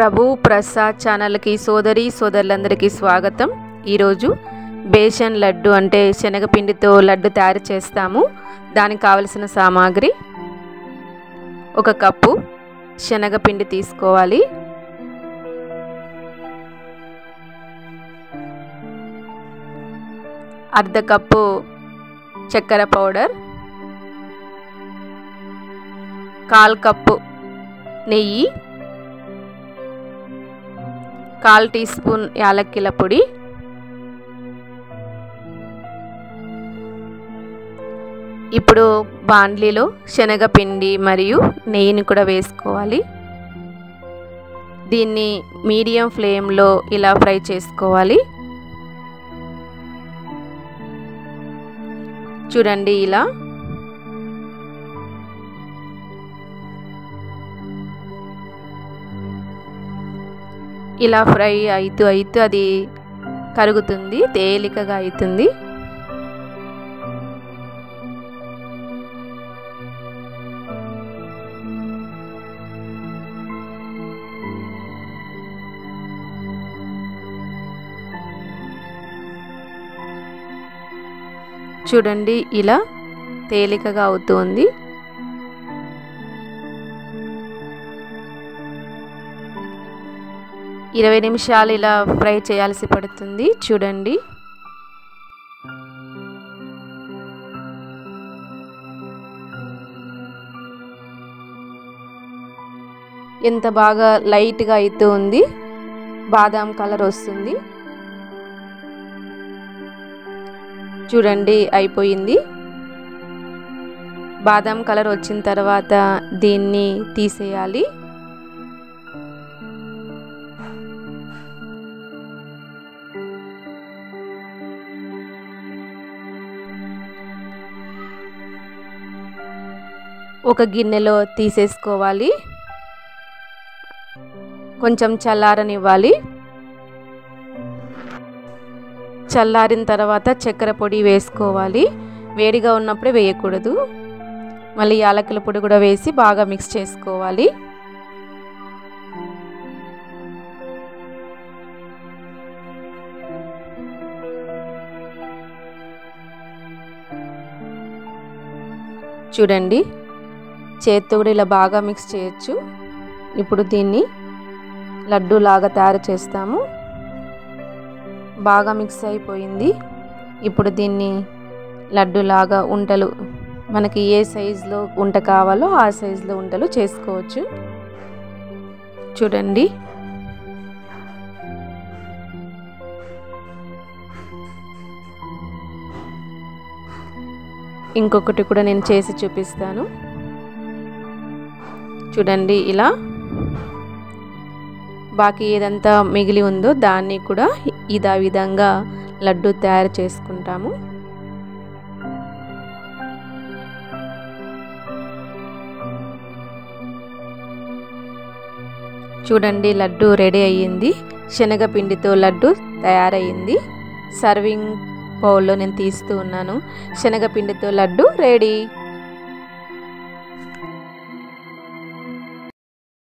ప్రభు ప్రసాద్ ఛానల్కి సోదరి సోదరులందరికీ స్వాగతం. ఈరోజు బేసన్ లడ్డు అంటే శనగపిండితో లడ్డు తయారు చేస్తాము. దానికి కావలసిన సామాగ్రి: ఒక కప్పు శనగపిండి తీసుకోవాలి, అర్ధ కప్పు చక్కెర పౌడర్, కాల్ కప్పు నెయ్యి, కాల్ టీ స్పూన్ యాలక్కిల పొడి, ఇప్పుడు బాండ్లీలో శనగపిండి మరియు నెయ్యిని కూడా వేసుకోవాలి. దీన్ని మీడియం ఫ్లేమ్లో ఇలా ఫ్రై చేసుకోవాలి. చూడండి, ఇలా ఇలా ఫ్రై అవుతూ అది కరుగుతుంది, తేలికగా అవుతుంది. చూడండి, ఇలా తేలికగా అవుతుంది. ఇరవై నిమిషాలు ఇలా ఫ్రై చేయాల్సి పడుతుంది. చూడండి, ఎంత బాగా లైట్గా అవుతూ ఉంది, బాదాం కలర్ వస్తుంది. చూడండి, అయిపోయింది. బాదాం కలర్ వచ్చిన తర్వాత దీన్ని తీసేయాలి. ఒక గిన్నెలో తీసేసుకోవాలి, కొంచెం చల్లారనివ్వాలి. చల్లారిన తర్వాత చక్కెర పొడి వేసుకోవాలి. వేడిగా ఉన్నప్పుడే వేయకూడదు. మళ్ళీ యాలకుల పొడి కూడా వేసి బాగా మిక్స్ చేసుకోవాలి. చూడండి, చేతితో కూడా ఇలా బాగా మిక్స్ చేయొచ్చు. ఇప్పుడు దీన్ని లడ్డు లాగా తయారు చేస్తాము. బాగా మిక్స్ అయిపోయింది. ఇప్పుడు దీన్ని లడ్డు లాగా ఉంటలు, మనకి ఏ సైజులో ఉంట కావాలో ఆ సైజులో ఉంటలు చేసుకోవచ్చు. చూడండి, ఇంకొకటి కూడా నేను చేసి చూపిస్తాను. చూడండి, ఇలా బాకీ ఏదంతా మిగిలి ఉందో దాన్ని కూడా ఇదే విధంగా లడ్డు తయారు చేసుకుంటాము. చూడండి, లడ్డు రెడీ అయ్యింది. శనగపిండితో లడ్డు తయారయ్యింది. సర్వింగ్ బౌల్లో నేను తీస్తూ ఉన్నాను. శనగపిండితో లడ్డు రెడీ.